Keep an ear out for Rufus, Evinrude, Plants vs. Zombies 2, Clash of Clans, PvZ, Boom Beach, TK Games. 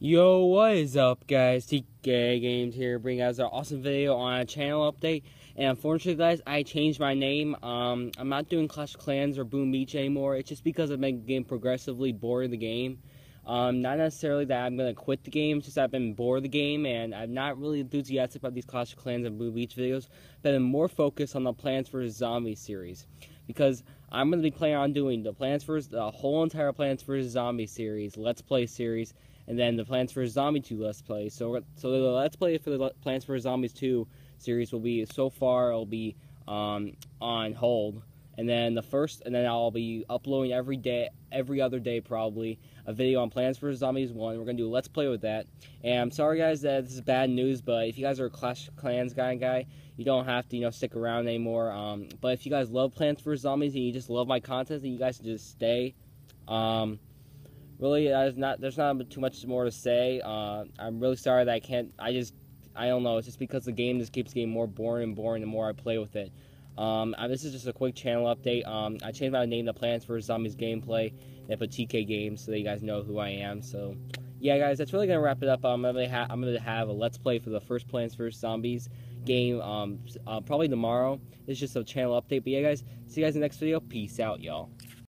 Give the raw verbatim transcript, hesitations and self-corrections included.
Yo, what is up, guys? T K Games here, bringing guys an awesome video on a channel update. And unfortunately, guys, I changed my name. Um, I'm not doing Clash of Clans or Boom Beach anymore. It's just because I've been getting progressively bored of the game. Um, not necessarily that I'm gonna quit the game, it's just I've been bored of the game, and I'm not really enthusiastic about these Clash of Clans and Boom Beach videos. But I'm more focused on the Plants versus. Zombies series, because I'm gonna be planning on doing the Plants versus the whole entire Plants versus. Zombies series, Let's Play series. And then the Plants versus. Zombies two Let's Play. So, so the Let's Play for the Plants versus. Zombies two series will be, so far, it'll be um, on hold. And then the first, and then I'll be uploading every day, every other day probably, a video on Plants versus. Zombies one. We're gonna do a Let's Play with that. And I'm sorry, guys, that this is bad news, but if you guys are a Clash of Clans guy, guy, you don't have to, you know, stick around anymore. Um, but if you guys love Plants versus. Zombies and you just love my content, then you guys can just stay. Um... Really, there's not there's not too much more to say. Uh, I'm really sorry that I can't. I just I don't know. It's just because the game just keeps getting more boring and boring the more I play with it. Um, I, this is just a quick channel update. Um, I changed my name to Plants versus. Zombies Gameplay. And I put T K Games so that you guys know who I am. So yeah, guys, that's really gonna wrap it up. I'm gonna ha I'm gonna have a Let's Play for the first Plants versus. Zombies game. Um, uh, probably tomorrow. It's just a channel update. But yeah, guys, see you guys in the next video. Peace out, y'all.